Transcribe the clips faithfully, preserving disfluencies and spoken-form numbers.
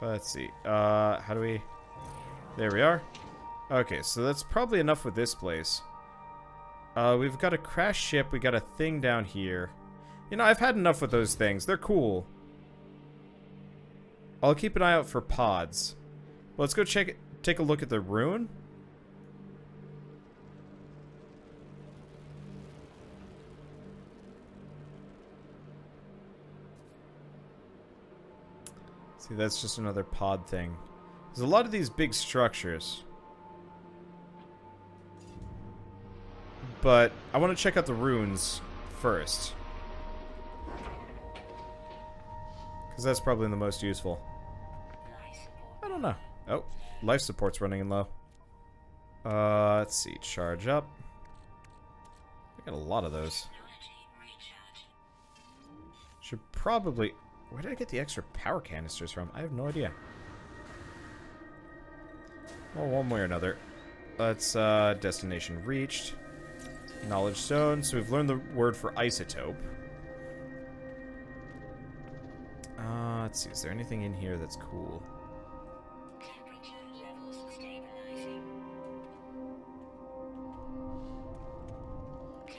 Let's see. Uh, how do we... There we are. Okay, so that's probably enough with this place. Uh, we've got a crash ship. We got a thing down here. You know, I've had enough with those things. They're cool. I'll keep an eye out for pods. Let's go check. Take a look at the ruin. See, that's just another pod thing. There's a lot of these big structures. But I want to check out the ruins first. Because that's probably the most useful. I don't know. Oh, life support's running in low. Uh, let's see. Charge up. I got a lot of those. Should probably... Where did I get the extra power canisters from? I have no idea. Well, one way or another. Let's, uh, destination reached. Knowledge zone. So we've learned the word for isotope. Uh, let's see. Is there anything in here that's cool?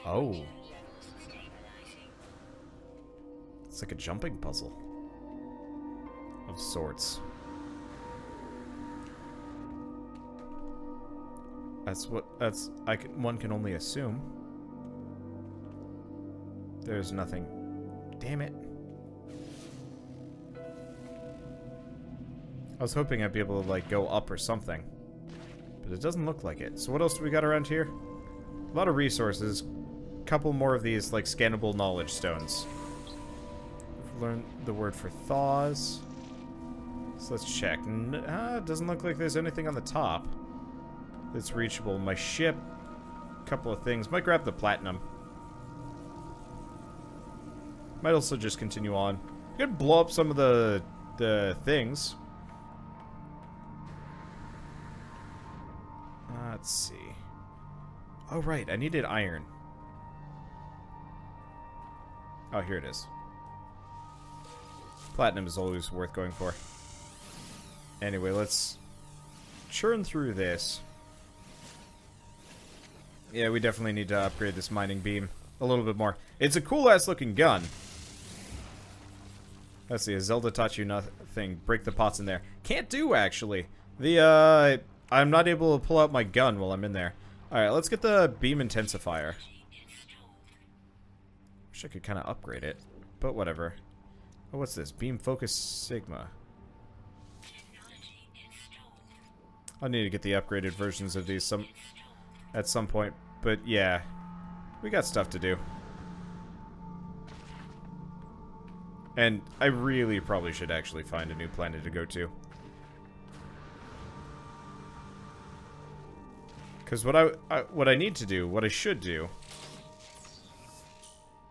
Oh. It's like a jumping puzzle. Of sorts. That's what, that's, I can, one can only assume. There's nothing. Damn it. I was hoping I'd be able to, like, go up or something. But it doesn't look like it. So what else do we got around here? A lot of resources. Couple more of these, like, scannable knowledge stones. We've learned the word for thaws. So let's check. Uh, doesn't look like there's anything on the top. It's reachable. My ship, a couple of things. Might grab the platinum. Might also just continue on. Could blow up some of the the things. Uh, let's see. Oh right, I needed iron. Oh, here it is. Platinum is always worth going for. Anyway, let's churn through this. Yeah, we definitely need to upgrade this mining beam a little bit more. It's a cool-ass looking gun. Let's see, Zelda taught you nothing. Break the pots in there. Can't do, actually. The, uh, I'm not able to pull out my gun while I'm in there. Alright, let's get the beam intensifier. Wish I could kind of upgrade it, but whatever. Oh, what's this? Beam Focus Sigma. I need to get the upgraded versions of these some... at some point, but yeah, we got stuff to do. And I really probably should actually find a new planet to go to. Because what I, I, what I need to do, what I should do...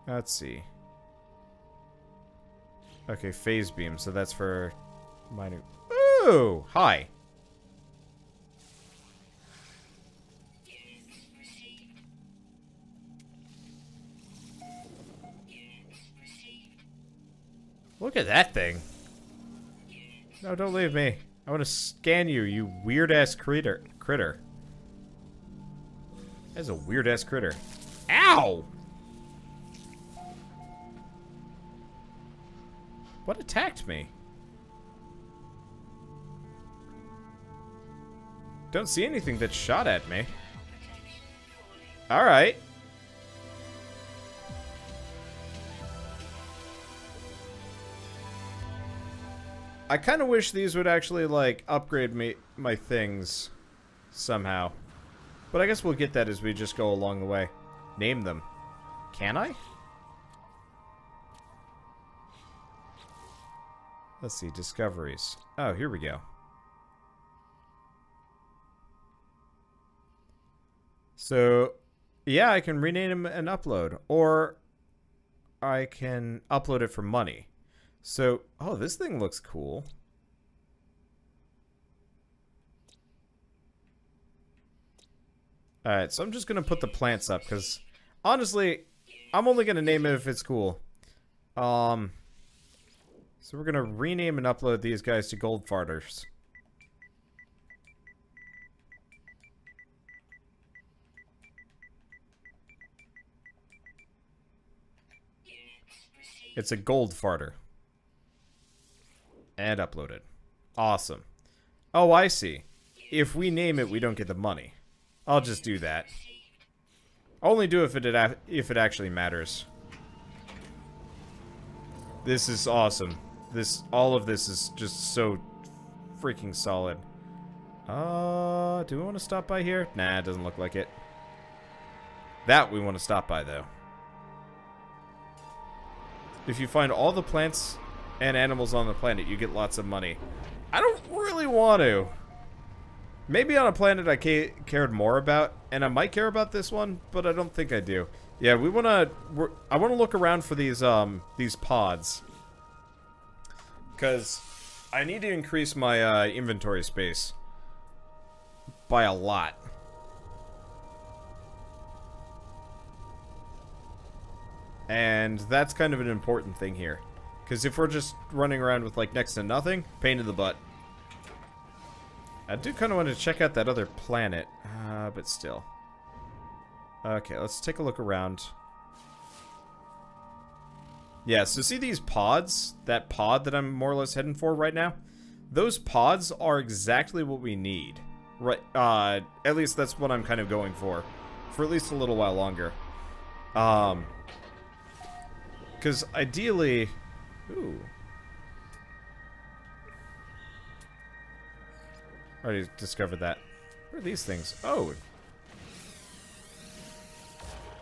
Let's see. Okay, phase beam, so that's for minor... Ooh! Hi! Look at that thing. No, don't leave me. I want to scan you, you weird-ass critter. Critter. That is a weird-ass critter. Ow! What attacked me? Don't see anything that shot at me. Alright. I kind of wish these would actually, like, upgrade me my things somehow. But I guess we'll get that as we just go along the way. Name them. Can I? Let's see. Discoveries. Oh, here we go. So, yeah, I can rename and upload. Or I can upload it for money. So, oh, this thing looks cool. Alright, so I'm just going to put the plants up, because, honestly, I'm only going to name it if it's cool. Um, So we're gonna rename and upload these guys to Gold Farters. It's a gold farter. And uploaded. Awesome. Oh, I see. If we name it, we don't get the money. I'll just do that. Only do if it if it actually matters. This is awesome. This all of this is just so freaking solid. Uh, do we want to stop by here? Nah, it doesn't look like it. That we want to stop by though. If you find all the plants and animals on the planet, you get lots of money. I don't really want to. Maybe on a planet I ca cared more about, and I might care about this one, but I don't think I do. Yeah, we want to... I want to look around for these um these pods. Because I need to increase my uh, inventory space. By a lot. And that's kind of an important thing here. Because if we're just running around with like next to nothing, pain in the butt. I do kind of want to check out that other planet, uh, but still. Okay, let's take a look around. Yeah, so see these pods? That pod that I'm more or less heading for right now? Those pods are exactly what we need. Right, uh, at least that's what I'm kind of going for. For at least a little while longer. Um, because ideally... Ooh. Already discovered that. What are these things? Oh.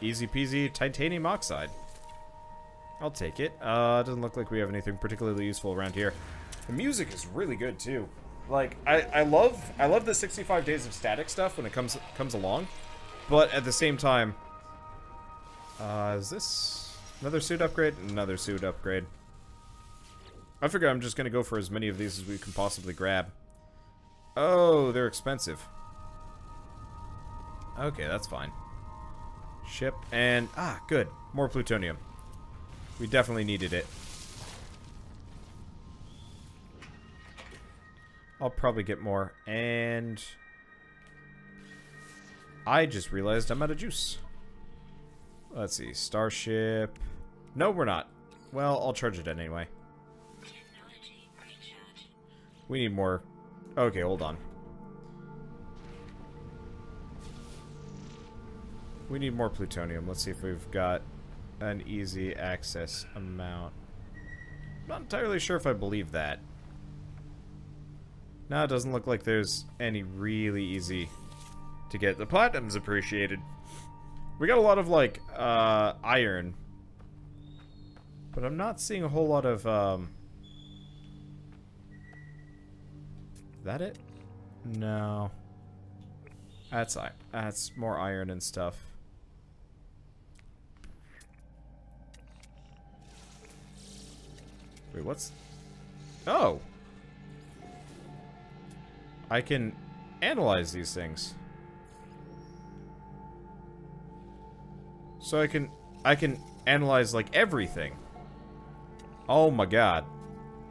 Easy peasy titanium oxide. I'll take it. Uh, doesn't look like we have anything particularly useful around here. The music is really good too. Like I, I love I love the sixty-five days of static stuff when it comes comes along. But at the same time, uh, is this another suit upgrade? Another suit upgrade. I figure I'm just going to go for as many of these as we can possibly grab. Oh, they're expensive. Okay, that's fine. Ship and... Ah, good. More plutonium. We definitely needed it. I'll probably get more. And... I just realized I'm out of juice. Let's see. Starship. No, we're not. Well, I'll charge it anyway. We need more. Okay, hold on. We need more plutonium. Let's see if we've got an easy access amount. I'm not entirely sure if I believe that. No, it doesn't look like there's any really easy to get. The platinum's appreciated. We got a lot of, like, uh, iron. But I'm not seeing a whole lot of, um... that it? No. That's iron. That's more iron and stuff. Wait, what's... Oh! I can analyze these things. So I can... I can analyze, like, everything. Oh my god.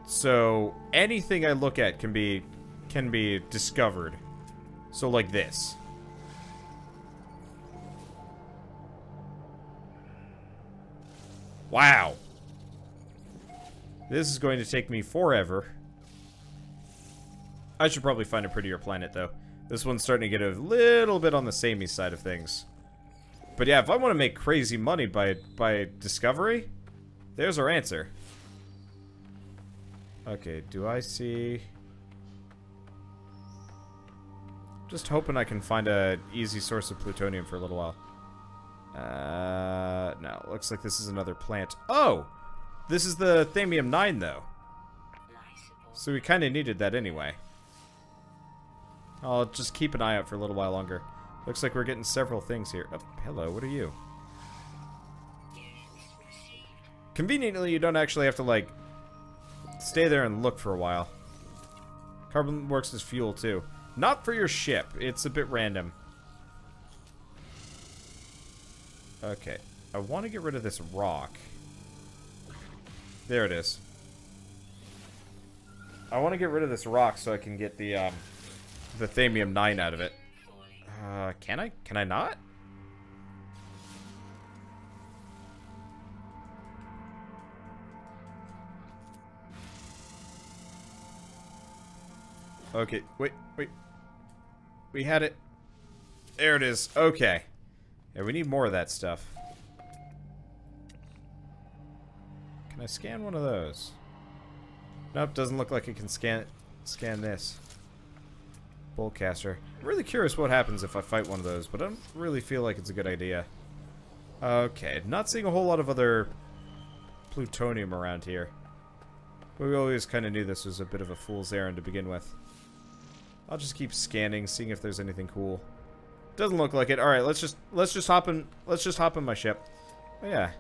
So, anything I look at can be... can be discovered. So like this. Wow. This is going to take me forever. I should probably find a prettier planet though. This one's starting to get a little bit on the samey side of things. But yeah, if I want to make crazy money by by discovery, there's our answer. Okay, do I see... Just hoping I can find an easy source of plutonium for a little while. Uh, no, looks like this is another plant. Oh! This is the Thamium nine, though. So we kind of needed that anyway. I'll just keep an eye out for a little while longer. Looks like we're getting several things here. Oh, hello, what are you? Conveniently, you don't actually have to, like, stay there and look for a while. Carbon works as fuel, too. Not for your ship. It's a bit random. Okay. I want to get rid of this rock. There it is. I want to get rid of this rock so I can get the um, the Thamium nine out of it. Uh, can I? Can I not? Okay, wait, wait. We had it. There it is. Okay. Yeah, we need more of that stuff. Can I scan one of those? Nope, doesn't look like it can scan scan this. Bullcaster. I'm really curious what happens if I fight one of those, but I don't really feel like it's a good idea. Okay, not seeing a whole lot of other plutonium around here. But we always kind of knew this was a bit of a fool's errand to begin with. I'll just keep scanning, seeing if there's anything cool. Doesn't look like it. All right, let's just let's just hop in. Let's just hop in my ship. Oh, yeah.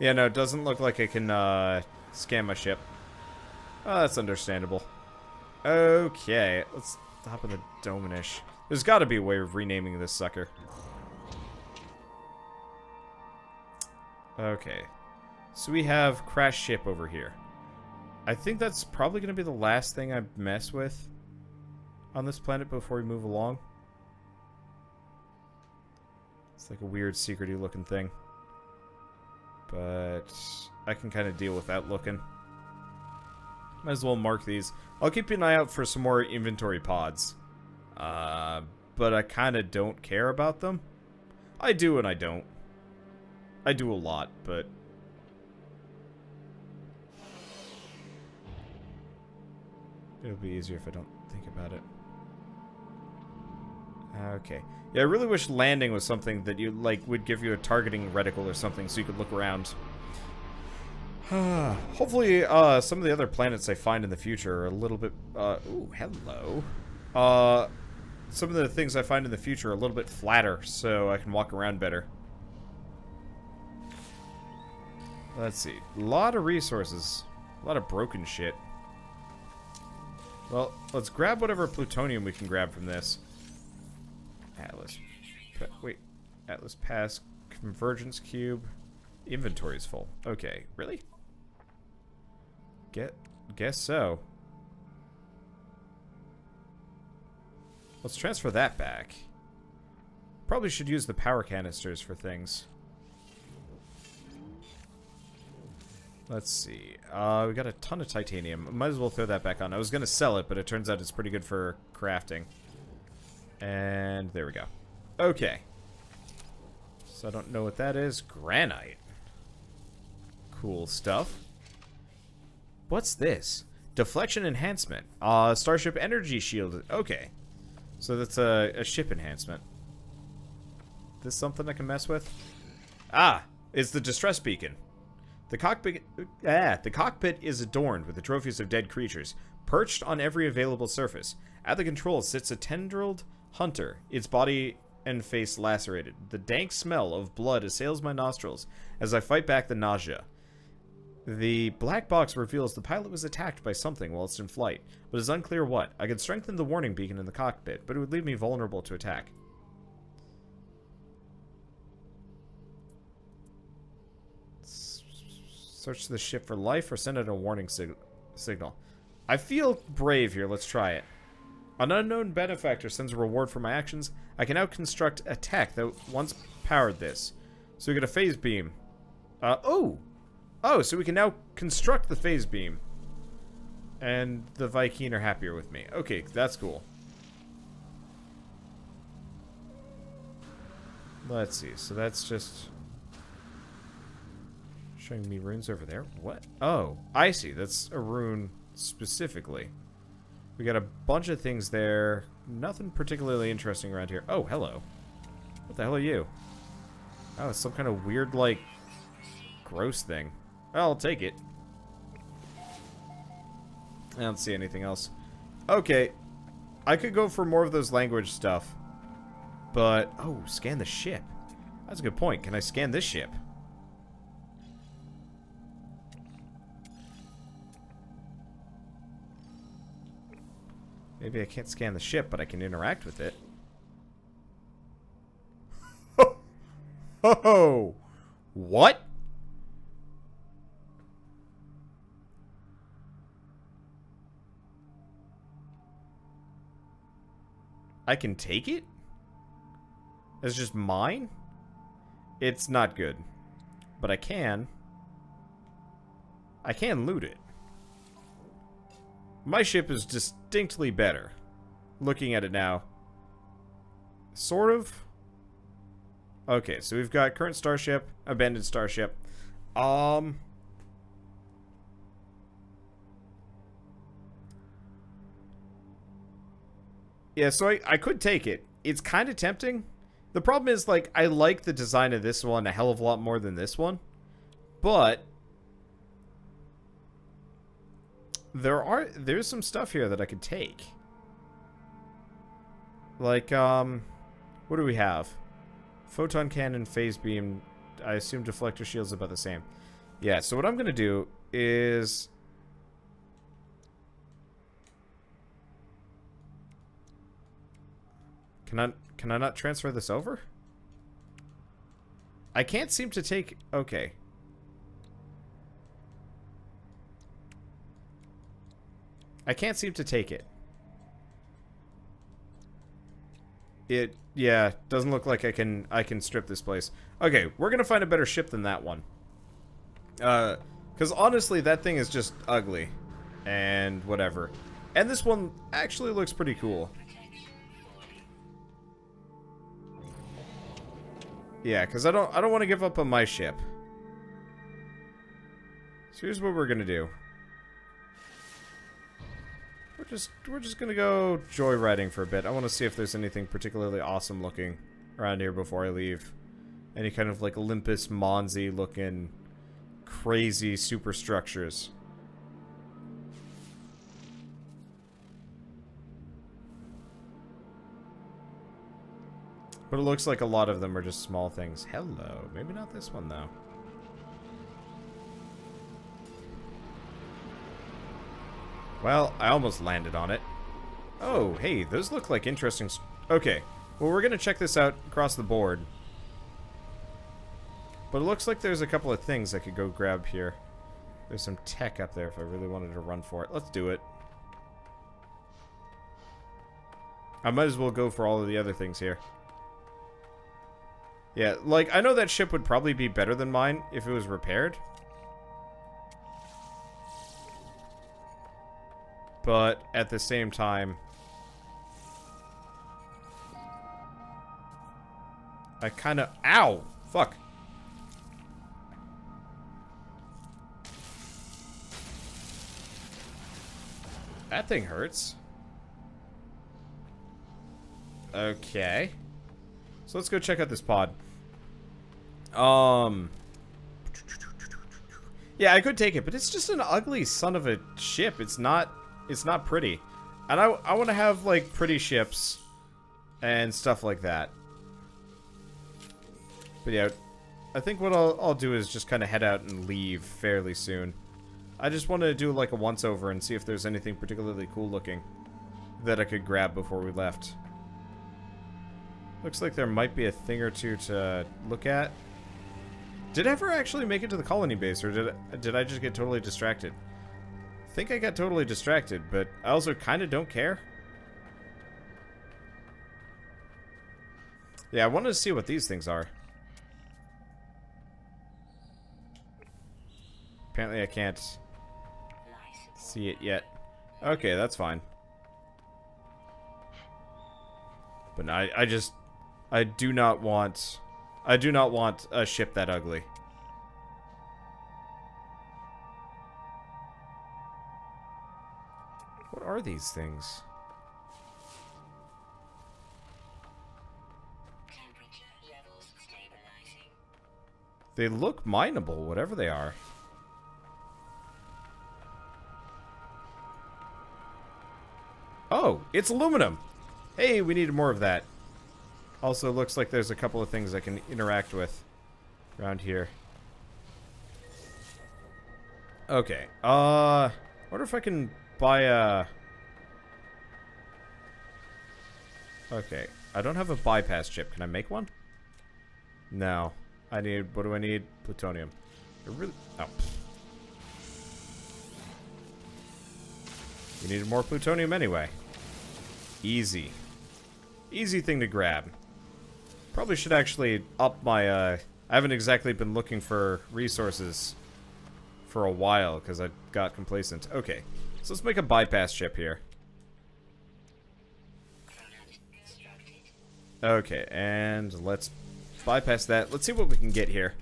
Yeah, no, it doesn't look like I can uh, scan my ship. Oh, that's understandable. Okay, let's hop in the Dominish. There's got to be a way of renaming this sucker. Okay, so we have Crash Ship over here. I think that's probably going to be the last thing I mess with on this planet before we move along. It's like a weird, secrety looking thing. But I can kind of deal with that looking. Might as well mark these. I'll keep an eye out for some more inventory pods. Uh, but I kind of don't care about them. I do and I don't. I do a lot, but... it'll be easier if I don't think about it. Okay. Yeah, I really wish landing was something that you like would give you a targeting reticle or something so you could look around. Hopefully, uh, some of the other planets I find in the future are a little bit... Uh, ooh, hello. Uh, some of the things I find in the future are a little bit flatter, so I can walk around better. Let's see. A lot of resources. A lot of broken shit. Well, let's grab whatever plutonium we can grab from this. Atlas. Wait. Atlas Pass. Convergence Cube. Inventory is full. Okay. Really? Get, guess so. Let's transfer that back. Probably should use the power canisters for things. Let's see. Uh, we got a ton of titanium. Might as well throw that back on. I was going to sell it, but it turns out it's pretty good for crafting. And there we go. Okay. So I don't know what that is. Granite. Cool stuff. What's this? Deflection enhancement. Uh, Starship energy shield. Okay. So that's a, a ship enhancement. Is this something I can mess with? Ah! It's the distress beacon. The cockpit, ah, the cockpit is adorned with the trophies of dead creatures, perched on every available surface. At the controls sits a tendrilled hunter, its body and face lacerated. The dank smell of blood assails my nostrils as I fight back the nausea. The black box reveals the pilot was attacked by something while it's in flight, but it's unclear what. I could strengthen the warning beacon in the cockpit, but it would leave me vulnerable to attack. Search the ship for life or send out a warning sig signal. I feel brave here. Let's try it. An unknown benefactor sends a reward for my actions. I can now construct a tech that once powered this. So we get a phase beam. Uh, oh! Oh, so we can now construct the phase beam. And the Viking are happier with me. Okay, that's cool. Let's see. So that's just... showing me runes over there. What? Oh, I see. That's a rune specifically. We got a bunch of things there. Nothing particularly interesting around here. Oh, hello. What the hell are you? Oh, it's some kind of weird, like, gross thing. I'll take it. I don't see anything else. Okay. I could go for more of those language stuff. But, oh, scan the ship. That's a good point. Can I scan this ship? Maybe I can't scan the ship, but I can interact with it. Ho! Ho! What? I can take it? It's just mine? It's not good. But I can. I can loot it. My ship is distinctly better. Looking at it now. Sort of. Okay, so we've got current starship, abandoned starship. Um... Yeah, so I, I could take it. It's kind of tempting. The problem is, like, I like the design of this one a hell of a lot more than this one. But there are there's some stuff here that I could take. Like, um, what do we have? Photon cannon, phase beam, I assume deflector shield's about the same. Yeah, so what I'm going to do is... Can I, can I not transfer this over? I can't seem to take... Okay. I can't seem to take it. It, yeah, doesn't look like I can I can strip this place. Okay, we're gonna find a better ship than that one. Uh, because honestly, that thing is just ugly. And whatever. And this one actually looks pretty cool. Yeah, because I don't I don't want to give up on my ship. So here's what we're gonna do. We're just we're just gonna go joyriding for a bit. I wanna see if there's anything particularly awesome looking around here before I leave. Any kind of like Olympus Monzi looking crazy superstructures. But it looks like a lot of them are just small things. Hello. Maybe not this one, though. Well, I almost landed on it. Oh, hey, those look like interesting... Okay. Well, we're going to check this out across the board. But it looks like there's a couple of things I could go grab here. There's some tech up there if I really wanted to run for it. Let's do it. I might as well go for all of the other things here. Yeah, like, I know that ship would probably be better than mine if it was repaired. But, at the same time... I kinda... Ow! Fuck! That thing hurts. Okay. So let's go check out this pod. Um, yeah, I could take it, but it's just an ugly son of a ship. It's not, it's not pretty. And I, I want to have, like, pretty ships and stuff like that. But yeah, I think what I'll, I'll do is just kind of head out and leave fairly soon. I just want to do, like, a once-over and see if there's anything particularly cool-looking that I could grab before we left. Looks like there might be a thing or two to look at. Did I ever actually make it to the colony base, or did I, did I just get totally distracted? I think I got totally distracted, but I also kind of don't care. Yeah, I wanted to see what these things are. Apparently I can't see it yet. Okay, that's fine. But I, I just... I do not want, I do not want a ship that ugly. What are these things? Temperature levels stabilizing. They look mineable, whatever they are. Oh, it's aluminum. Hey, we need more of that. Also, looks like there's a couple of things I can interact with around here. Okay. Uh, wonder if I can buy a... Okay. I don't have a bypass chip. Can I make one? No. I need... What do I need? Plutonium. I really... Oh. We needed more plutonium anyway. Easy. Easy thing to grab. Probably should actually up my, uh... I haven't exactly been looking for resources for a while, because I got complacent. Okay, so let's make a bypass ship here. Okay, and let's bypass that. Let's see what we can get here.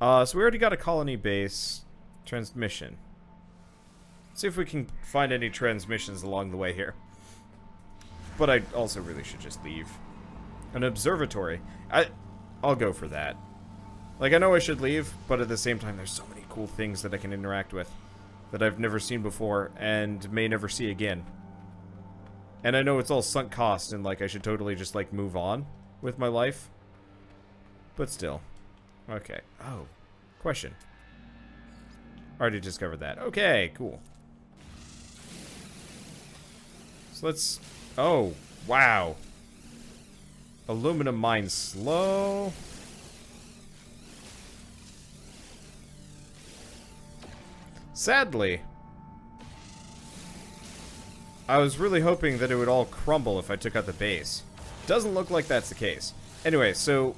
Uh, so we already got a colony base. Transmission. Let's see if we can find any transmissions along the way here. But I also really should just leave. An observatory. I, I'll go for that. Like, I know I should leave, but at the same time, there's so many cool things that I can interact with that I've never seen before and may never see again. And I know it's all sunk cost and, like, I should totally just, like, move on with my life. But still. Okay. Oh. Question. Already discovered that. Okay, cool. So let's... Oh, wow. Aluminum mine slow. Sadly, I was really hoping that it would all crumble if I took out the base. Doesn't look like that's the case. Anyway, so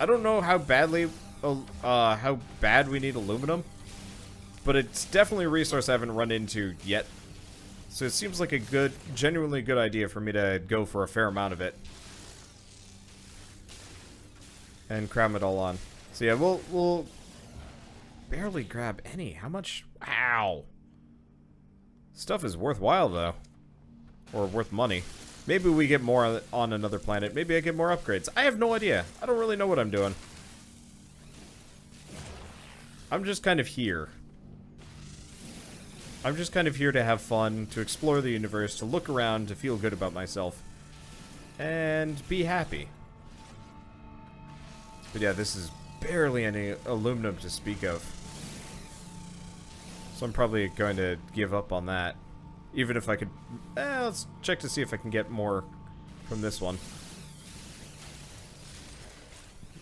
I don't know how badly, uh, how bad we need aluminum, but it's definitely a resource I haven't run into yet. So it seems like a good, genuinely good idea for me to go for a fair amount of it and cram it all on. So yeah, we'll we'll barely grab any. How much? Wow. Stuff is worthwhile, though. Or worth money. Maybe we get more on another planet. Maybe I get more upgrades. I have no idea. I don't really know what I'm doing. I'm just kind of here. I'm just kind of here to have fun, to explore the universe, to look around, to feel good about myself. And be happy. But yeah, this is barely any aluminum to speak of. So I'm probably going to give up on that. Even if I could... Eh, let's check to see if I can get more from this one.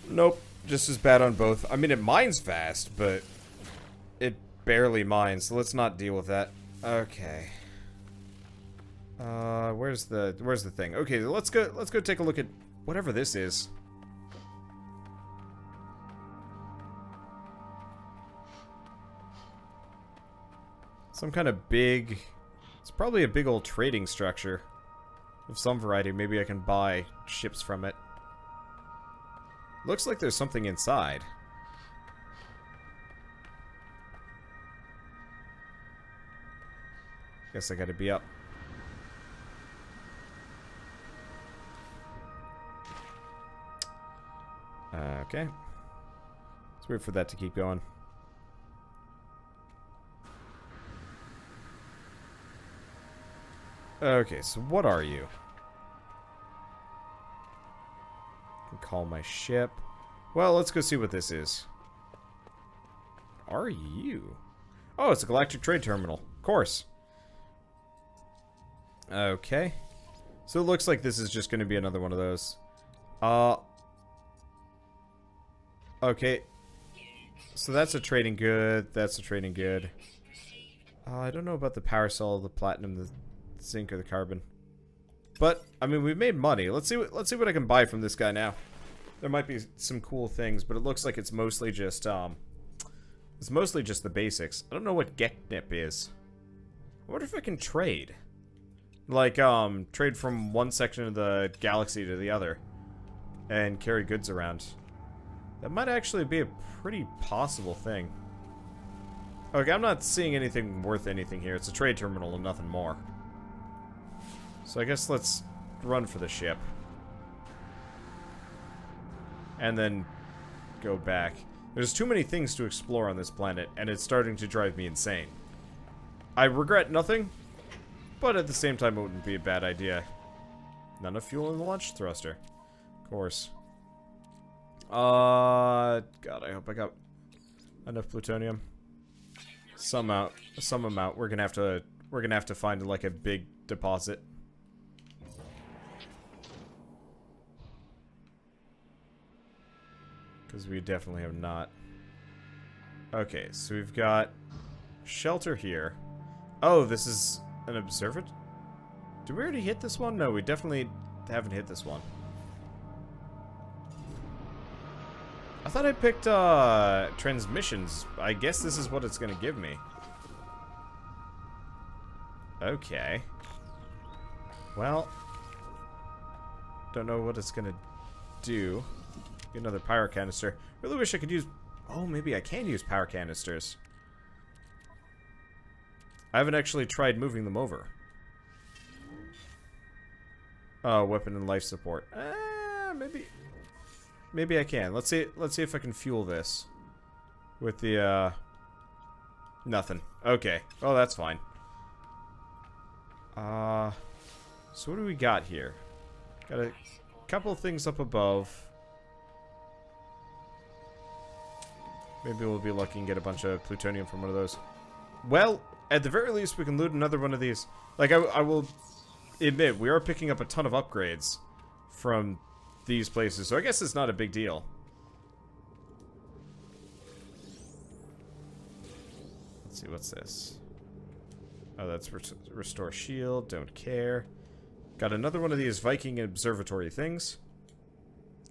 Nope. Just as bad on both. I mean, it mines fast, but it barely mines, so let's not deal with that. Okay. Uh, where's the where's the thing? Okay, let's go let's go take a look at whatever this is. Some kind of big... It's probably a big old trading structure of some variety. Maybe I can buy ships from it. Looks like there's something inside. Guess I gotta be up. Uh, okay. Let's wait for that to keep going. Okay, so what are you? I can call my ship. Well, let's go see what this is. What are you? Oh, it's a Galactic Trade Terminal. Of course. Okay. So it looks like this is just going to be another one of those. Uh. Okay. So that's a trading good. That's a trading good. Uh, I don't know about the power cell, the platinum, the zinc, or the carbon, but I mean, we've made money. Let's see what let's see what I can buy from this guy now. There might be some cool things, but it looks like it's mostly just um, it's mostly just the basics. I don't know what Getnip is. I wonder if I can trade, like um, trade from one section of the galaxy to the other, and carry goods around. That might actually be a pretty possible thing. Okay, I'm not seeing anything worth anything here. It's a trade terminal and nothing more. So I guess let's run for the ship. And then go back. There's too many things to explore on this planet, and it's starting to drive me insane. I regret nothing, but at the same time it wouldn't be a bad idea. None of fuel in the launch thruster. Of course. Uh, God, I hope I got enough plutonium. Some out, some amount. We're gonna have to we're gonna have to find like a big deposit. Because we definitely have not. Okay, so we've got shelter here. Oh, this is an observatory? Did we already hit this one? No, we definitely... haven't hit this one. I thought I picked uh, transmissions. I guess this is what it's going to give me. Okay. Well, don't know what it's going to do. Get another power canister. Really wish I could use... Oh, maybe I can use power canisters. I haven't actually tried moving them over. Oh, weapon and life support. Ah, maybe... Maybe I can. Let's see. Let's see if I can fuel this with the uh, nothing. Okay. Oh, that's fine. Uh, so what do we got here? Got a couple things up above. Maybe we'll be lucky and get a bunch of plutonium from one of those. Well, at the very least, we can loot another one of these. Like I, I will admit, we are picking up a ton of upgrades from these places, so I guess it's not a big deal. Let's see, what's this? Oh, that's rest restore shield, don't care. Got another one of these Viking observatory things.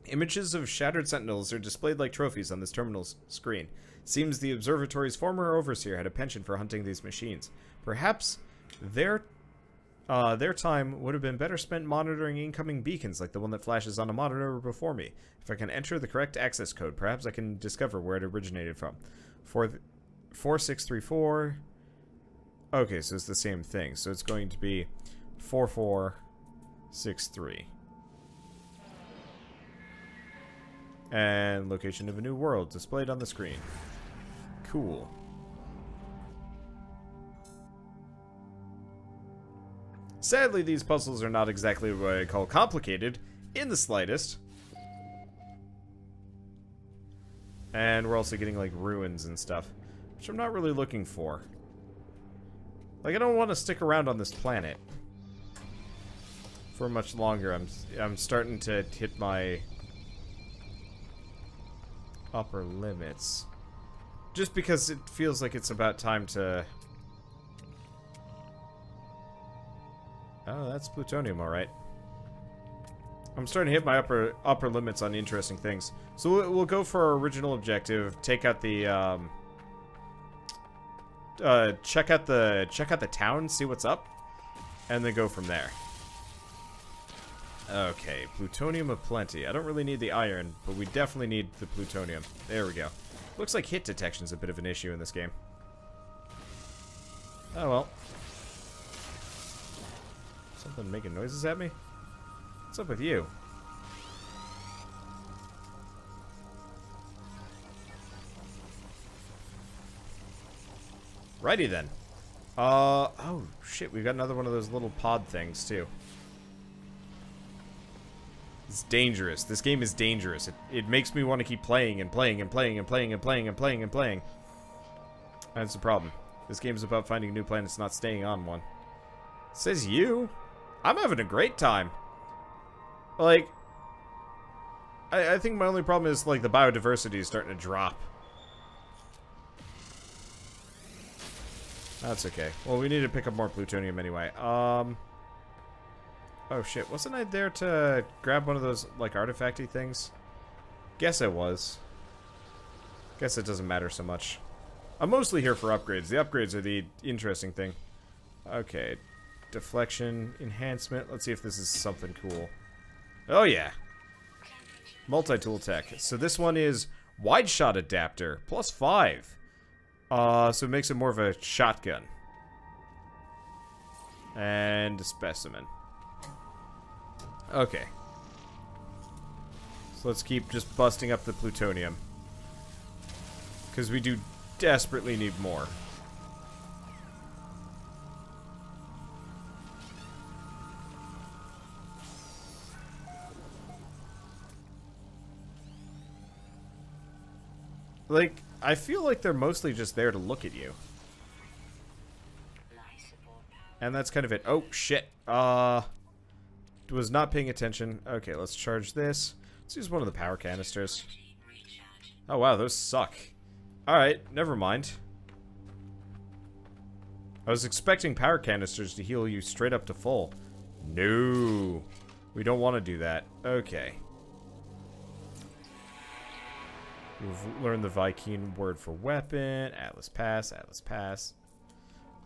Images of shattered sentinels are displayed like trophies on this terminal's screen. Seems the observatory's former overseer had a penchant for hunting these machines. Perhaps their Uh, their time would have been better spent monitoring incoming beacons like the one that flashes on a monitor before me. If I can enter the correct access code, perhaps I can discover where it originated from. four six three four. Okay, so it's the same thing. So it's going to be four four six three. And location of a new world displayed on the screen. Cool. Sadly, these puzzles are not exactly what I call complicated, in the slightest. And we're also getting, like, ruins and stuff, which I'm not really looking for. Like, I don't want to stick around on this planet for much longer. I'm, I'm starting to hit my upper limits. Just because it feels like it's about time to... Oh, that's plutonium, alright. I'm starting to hit my upper upper limits on interesting things. So we'll, we'll go for our original objective. Take out the um, uh, check out the check out the town, see what's up, and then go from there. Okay, plutonium aplenty. I don't really need the iron, but we definitely need the plutonium. There we go. Looks like hit detection's a bit of an issue in this game. Oh well. Something making noises at me? What's up with you? Righty then. Uh, oh shit, we've got another one of those little pod things too. It's dangerous. This game is dangerous. It, it makes me want to keep playing and playing and playing and playing and playing and playing and playing. That's the problem. This game is about finding new planets, not staying on one. Says you. I'm having a great time. Like, I, I think my only problem is, like, the biodiversity is starting to drop. That's okay. Well, we need to pick up more plutonium anyway. Um. Oh, shit. Wasn't I there to grab one of those, like, artifact-y things? Guess I was. Guess it doesn't matter so much. I'm mostly here for upgrades. The upgrades are the interesting thing. Okay. Deflection, enhancement. Let's see if this is something cool. Oh, yeah. Multi-tool tech. So this one is wide shot adapter, plus five. Uh, so it makes it more of a shotgun. And a specimen. Okay. So let's keep just busting up the plutonium. Because we do desperately need more. Like, I feel like they're mostly just there to look at you. And that's kind of it. Oh, shit. Uh, was not paying attention. Okay, let's charge this. Let's use one of the power canisters. Oh, wow, those suck. Alright, never mind. I was expecting power canisters to heal you straight up to full. No. We don't want to do that. Okay. You've learned the Viking word for weapon. Atlas Pass, Atlas Pass.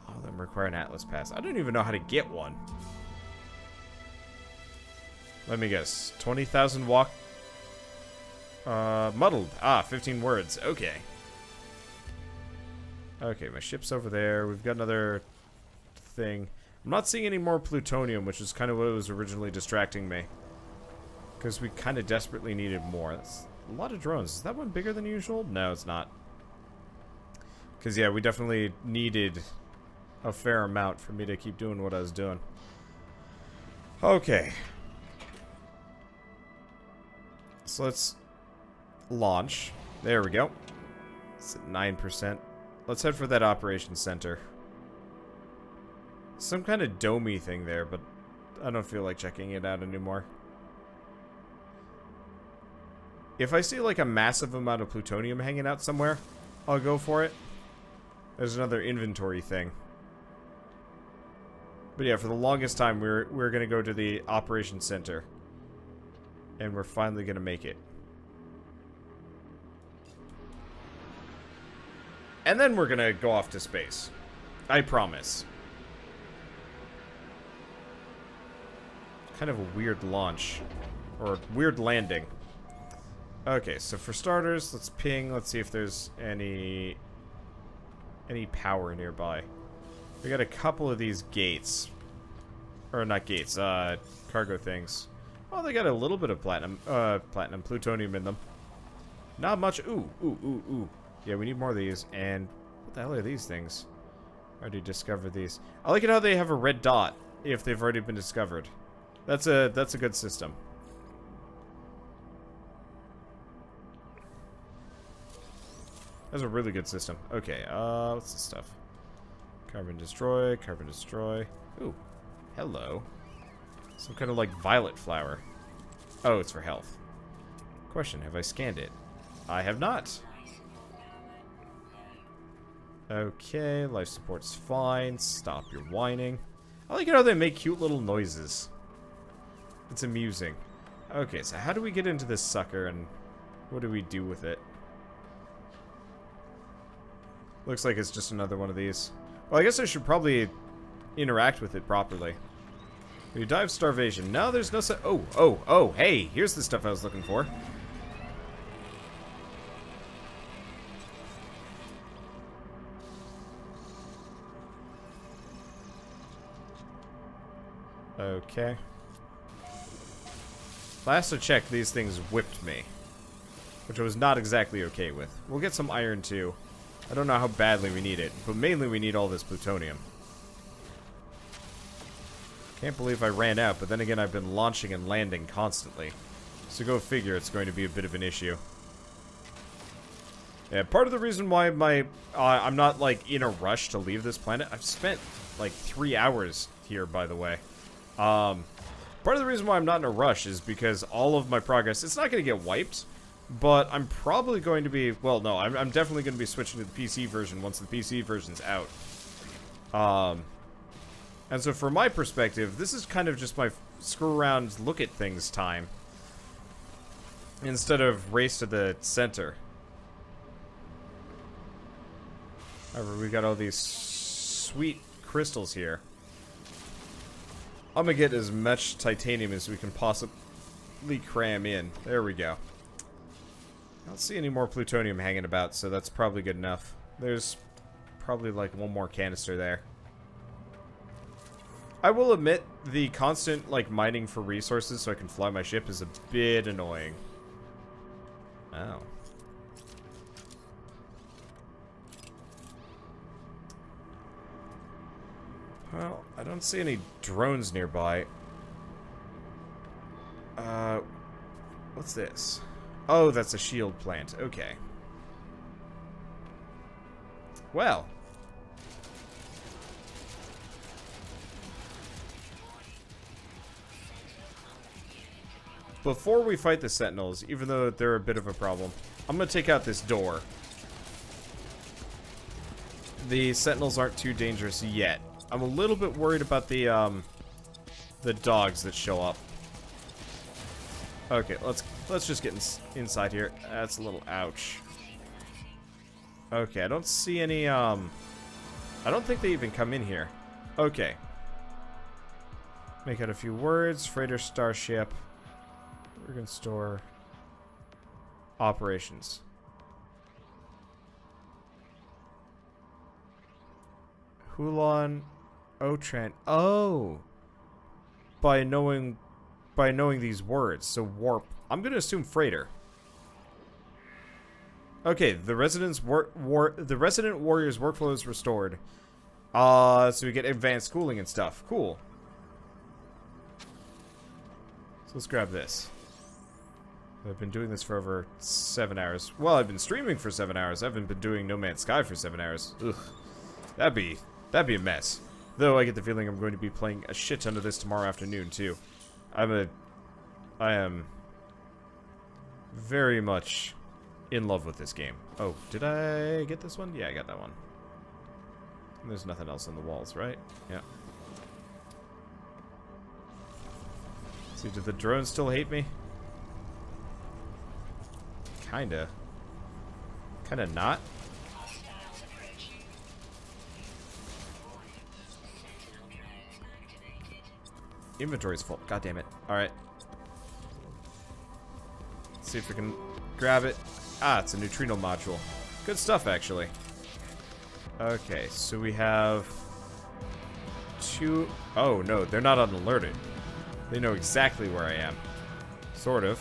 All of them require an Atlas Pass. I don't even know how to get one. Let me guess. twenty thousand walk... Uh, muddled. Ah, fifteen words. Okay. Okay, my ship's over there. We've got another thing. I'm not seeing any more plutonium, which is kind of what was originally distracting me. Because we kind of desperately needed more. That's a lot of drones. Is that one bigger than usual? No, it's not. Because, yeah, we definitely needed a fair amount for me to keep doing what I was doing. Okay. So let's... launch. There we go. It's at nine percent. Let's head for that operation center. Some kind of domey thing there, but I don't feel like checking it out anymore. If I see like a massive amount of plutonium hanging out somewhere, I'll go for it. There's another inventory thing. But yeah, for the longest time we we're we we're gonna go to the operation center. And we're finally gonna make it. And then we're gonna go off to space. I promise. Kind of a weird launch. Or weird landing. Okay, so for starters, let's ping. Let's see if there's any... any power nearby. We got a couple of these gates. Or not gates, uh, cargo things. Oh, they got a little bit of platinum, uh, platinum, plutonium in them. Not much. Ooh, ooh, ooh, ooh. Yeah, we need more of these, and what the hell are these things? I already discovered these. I like it how they have a red dot if they've already been discovered. That's a that's a good system. That's a really good system. Okay, uh, what's this stuff? Carbon destroy, carbon destroy. Ooh, hello. Some kind of like violet flower. Oh, it's for health. Question, have I scanned it? I have not. Okay, life support's fine. Stop your whining. I like how they make cute little noises. It's amusing. Okay, so how do we get into this sucker and what do we do with it? Looks like it's just another one of these. Well, I guess I should probably interact with it properly. You die of starvation. No, there's no su- Oh, oh, oh, hey, here's the stuff I was looking for. Okay. Last I checked, these things whipped me. Which I was not exactly okay with. We'll get some iron, too. I don't know how badly we need it, but mainly we need all this plutonium. Can't believe I ran out, but then again, I've been launching and landing constantly. So go figure it's going to be a bit of an issue. Yeah, part of the reason why my uh, I'm not, like, in a rush to leave this planet... I've spent, like, three hours here, by the way. Um, part of the reason why I'm not in a rush is because all of my progress, it's not going to get wiped, but I'm probably going to be, well, no, I'm, I'm definitely going to be switching to the P C version once the P C version's out. Um, and so from my perspective, this is kind of just my screw around, look at things time, instead of race to the center. However, we got all these sweet crystals here. I'm gonna get as much titanium as we can possibly cram in. There we go. I don't see any more plutonium hanging about, so that's probably good enough. There's probably like one more canister there. I will admit the constant like mining for resources so I can fly my ship is a bit annoying. Oh. Well, I don't see any drones nearby. Uh, what's this? Oh, that's a shield plant. Okay. Well. Before we fight the Sentinels, even though they're a bit of a problem, I'm gonna take out this door. The Sentinels aren't too dangerous yet. I'm a little bit worried about the, um, the dogs that show up. Okay, let's let's just get in, inside here. That's a little ouch. Okay, I don't see any. Um, I don't think they even come in here. Okay. Make out a few words. Freighter starship. We're gonna store operations. Hulon Otran. Oh, by knowing by knowing these words, so warp. I'm gonna assume freighter. Okay, the residents war, war the resident warrior's workflow is restored. Uh, so we get advanced cooling and stuff. Cool. So let's grab this. I've been doing this for over seven hours. Well, I've been streaming for seven hours. I haven't been doing No Man's Sky for seven hours. Ugh. That'd be, that'd be a mess. Though I get the feeling I'm going to be playing a shit ton of this tomorrow afternoon, too. I'm a... I am... very much in love with this game. Oh, did I get this one? Yeah, I got that one. And there's nothing else on the walls, right? Yeah. See, do the drones still hate me? Kinda. Kinda not. Inventory's full. God damn it. Alright. Let's see if we can grab it. Ah, it's a neutrino module. Good stuff, actually. Okay, so we have two. Oh, no, they're not unalerted. They know exactly where I am. Sort of.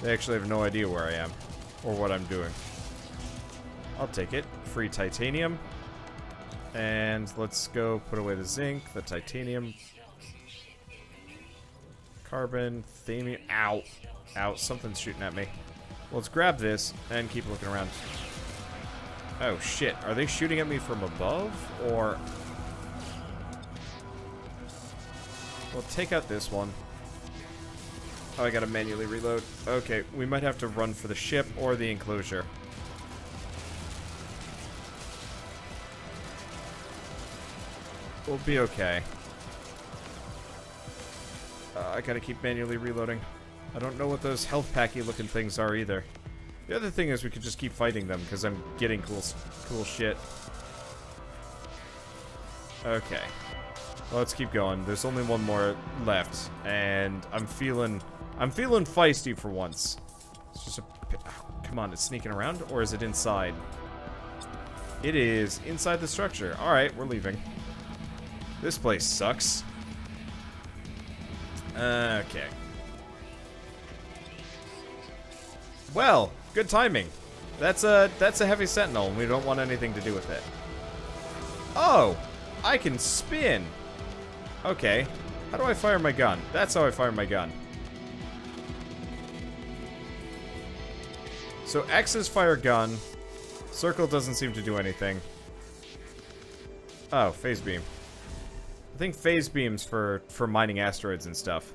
They actually have no idea where I am or what I'm doing. I'll take it. Free titanium. And let's go put away the zinc, the titanium, carbon, thamium. Ow. Ow, something's shooting at me. Well, let's grab this and keep looking around. Oh, shit. Are they shooting at me from above, or... We'll take out this one. Oh, I gotta manually reload. Okay, we might have to run for the ship or the enclosure. We'll be okay. Uh, I gotta keep manually reloading. I don't know what those health packy looking things are either. The other thing is we could just keep fighting them because I'm getting cool, cool shit. Okay. Well, let's keep going. There's only one more left, and I'm feeling, I'm feeling feisty for once. It's just a, oh, come on, it's sneaking around, or is it inside? It is inside the structure. All right, we're leaving. This place sucks. Okay. Well, good timing. That's a that's a heavy sentinel, and we don't want anything to do with it. Oh, I can spin. Okay. How do I fire my gun? That's how I fire my gun. So X is fire gun. Circle doesn't seem to do anything. Oh, phase beam. I think phase beams for for mining asteroids and stuff.